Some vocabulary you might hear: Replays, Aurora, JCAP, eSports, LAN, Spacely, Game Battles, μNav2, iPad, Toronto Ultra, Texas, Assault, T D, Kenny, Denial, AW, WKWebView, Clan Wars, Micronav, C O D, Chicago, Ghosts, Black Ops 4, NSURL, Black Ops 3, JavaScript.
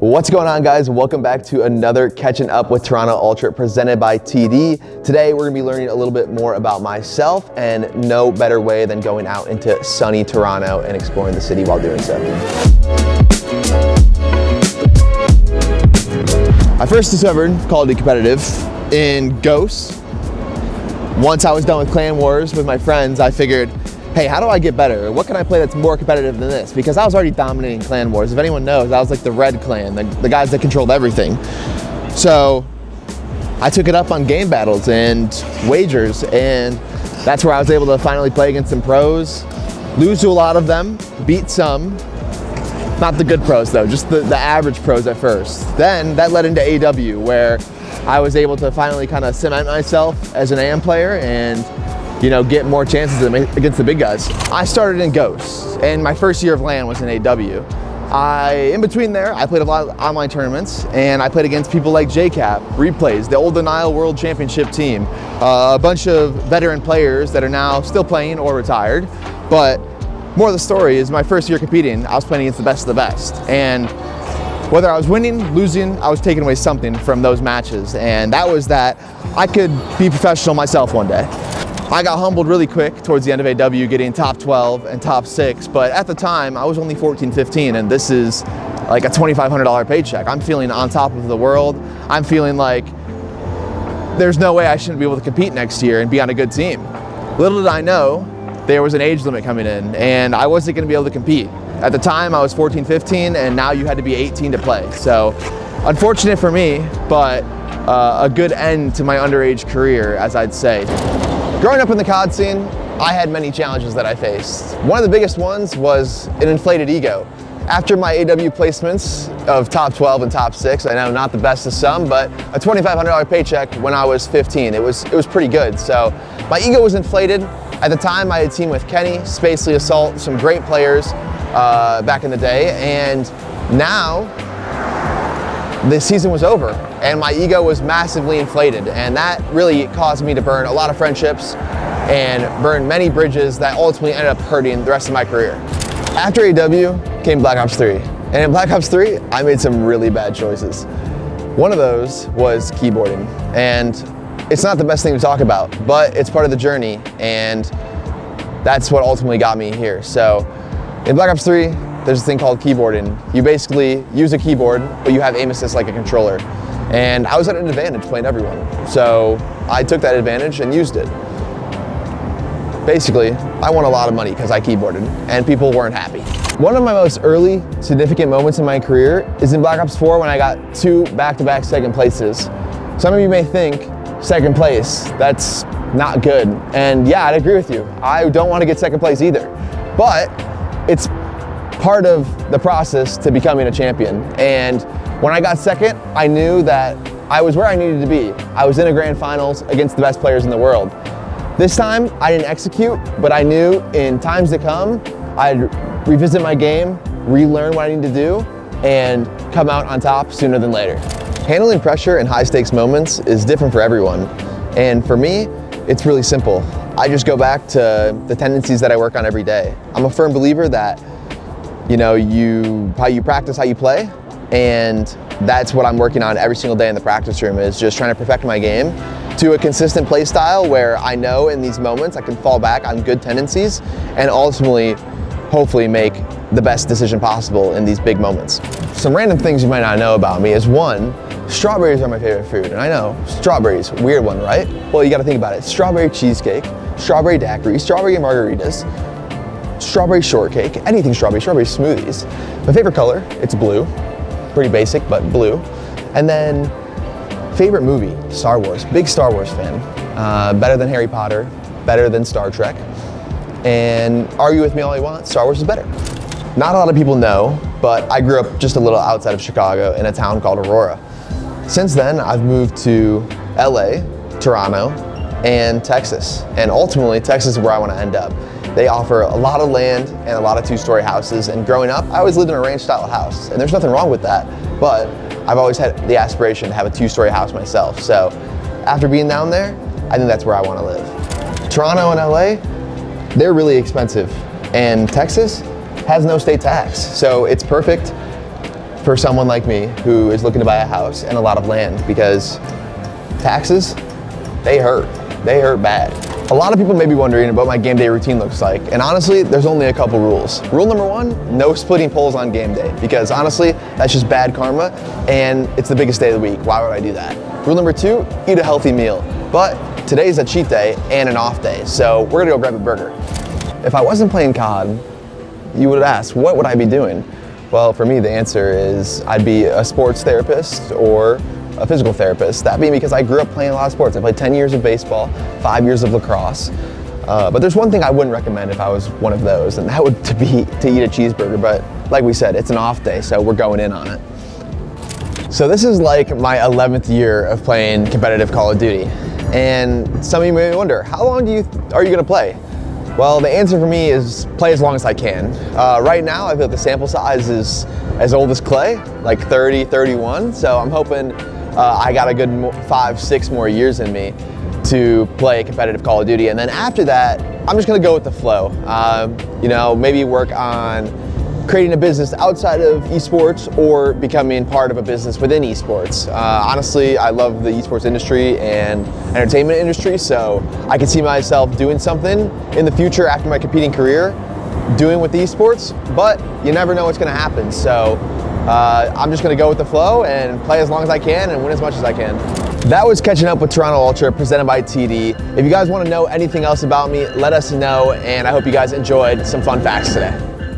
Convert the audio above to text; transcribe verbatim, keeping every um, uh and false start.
What's going on, guys? Welcome back to another Catching Up with Toronto Ultra presented by T D. Today we're gonna be learning a little bit more about myself, and no better way than going out into sunny Toronto and exploring the city while doing so. I first discovered Call of Duty competitive in Ghosts. Once I was done with Clan Wars with my friends, I figured, hey, how do I get better? What can I play that's more competitive than this? Because I was already dominating Clan Wars. If anyone knows, I was like the red clan, the, the guys that controlled everything. So I took it up on Game Battles and wagers, and that's where I was able to finally play against some pros, lose to a lot of them, beat some. Not the good pros though, just the, the average pros at first. Then that led into A W, where I was able to finally kind of cement myself as an A M player and, you know, get more chances against the big guys. I started in Ghosts, and my first year of LAN was in A W. I, in between there, I played a lot of online tournaments, and I played against people like J CAP, Replays, the old Denial World Championship team, uh, a bunch of veteran players that are now still playing or retired. But more of the story is my first year competing, I was playing against the best of the best. And whether I was winning, losing, I was taking away something from those matches. And that was that I could be professional myself one day. I got humbled really quick towards the end of A W, getting top twelve and top six, but at the time I was only fourteen, fifteen, and this is like a twenty-five hundred dollar paycheck. I'm feeling on top of the world. I'm feeling like there's no way I shouldn't be able to compete next year and be on a good team. Little did I know there was an age limit coming in, and I wasn't going to be able to compete. At the time I was fourteen, fifteen, and now you had to be eighteen to play. So unfortunate for me, but uh, a good end to my underage career, as I'd say. Growing up in the C O D scene, I had many challenges that I faced. One of the biggest ones was an inflated ego. After my A W placements of top twelve and top six, I know not the best of some, but a twenty-five hundred dollar paycheck when I was fifteen, it was, it was pretty good. So my ego was inflated. At the time, I had teamed with Kenny, Spacely, Assault, some great players uh, back in the day, and now the season was over and my ego was massively inflated, and that really caused me to burn a lot of friendships and burn many bridges that ultimately ended up hurting the rest of my career. After A W came Black Ops three, and in Black Ops three I made some really bad choices. One of those was keyboarding, and it's not the best thing to talk about, but it's part of the journey, and that's what ultimately got me here. So in Black Ops three there's a thing called keyboarding. You basically use a keyboard, but you have aim assist like a controller. And I was at an advantage playing everyone. So I took that advantage and used it. Basically, I won a lot of money because I keyboarded, and people weren't happy. One of my most early significant moments in my career is in Black Ops four when I got two back-to-back second places. Some of you may think, second place, that's not good. And yeah, I'd agree with you. I don't want to get second place either, but it's part of the process to becoming a champion. And when I got second, I knew that I was where I needed to be. I was in a grand finals against the best players in the world. This time I didn't execute, but I knew in times to come, I'd revisit my game, relearn what I need to do, and come out on top sooner than later. Handling pressure in high stakes moments is different for everyone. And for me, it's really simple. I just go back to the tendencies that I work on every day. I'm a firm believer that You know, you, how you practice, how you play, and that's what I'm working on every single day in the practice room, is just trying to perfect my game to a consistent play style where I know in these moments I can fall back on good tendencies and ultimately, hopefully make the best decision possible in these big moments. Some random things you might not know about me is, one, strawberries are my favorite food, and I know, strawberries, weird one, right? Well, you gotta think about it. Strawberry cheesecake, strawberry daiquiri, strawberry margaritas, strawberry shortcake, anything strawberry, strawberry smoothies. My favorite color, it's blue. Pretty basic, but blue. And then, favorite movie, Star Wars. Big Star Wars fan. Uh, better than Harry Potter, better than Star Trek. And argue with me all you want, Star Wars is better. Not a lot of people know, but I grew up just a little outside of Chicago in a town called Aurora. Since then, I've moved to L A, Toronto, and Texas. And ultimately, Texas is where I want to end up. They offer a lot of land and a lot of two-story houses, and growing up, I always lived in a ranch-style house, and there's nothing wrong with that, but I've always had the aspiration to have a two-story house myself, so after being down there, I think that's where I want to live. Toronto and L A, they're really expensive, and Texas has no state tax, so it's perfect for someone like me who is looking to buy a house and a lot of land, because taxes, they hurt. They hurt bad. A lot of people may be wondering about what my game day routine looks like, and honestly, there's only a couple rules. Rule number one, no splitting polls on game day, because honestly, that's just bad karma, and it's the biggest day of the week. Why would I do that? Rule number two, eat a healthy meal. But today's a cheat day and an off day, so we're gonna go grab a burger. If I wasn't playing C O D, you would ask, what would I be doing? Well, for me, the answer is I'd be a sports therapist or a physical therapist. That being because I grew up playing a lot of sports. I played ten years of baseball, five years of lacrosse. Uh, but there's one thing I wouldn't recommend if I was one of those, and that would to be to eat a cheeseburger. But like we said, it's an off day, so we're going in on it. So this is like my eleventh year of playing competitive Call of Duty. And some of you may wonder, how long do you are you gonna play? Well, the answer for me is play as long as I can. Uh, right now, I feel like the sample size is as old as clay, like thirty, thirty-one. So I'm hoping uh, I got a good five, six more years in me to play competitive Call of Duty. And then after that, I'm just gonna go with the flow. Um, you know, maybe work on creating a business outside of esports or becoming part of a business within esports. Uh, honestly, I love the esports industry and entertainment industry, so I can see myself doing something in the future after my competing career, doing with esports, but you never know what's gonna happen. So uh, I'm just gonna go with the flow and play as long as I can and win as much as I can. That was Catching Up with Toronto Ultra, presented by T D. If you guys wanna know anything else about me, let us know, and I hope you guys enjoyed some fun facts today.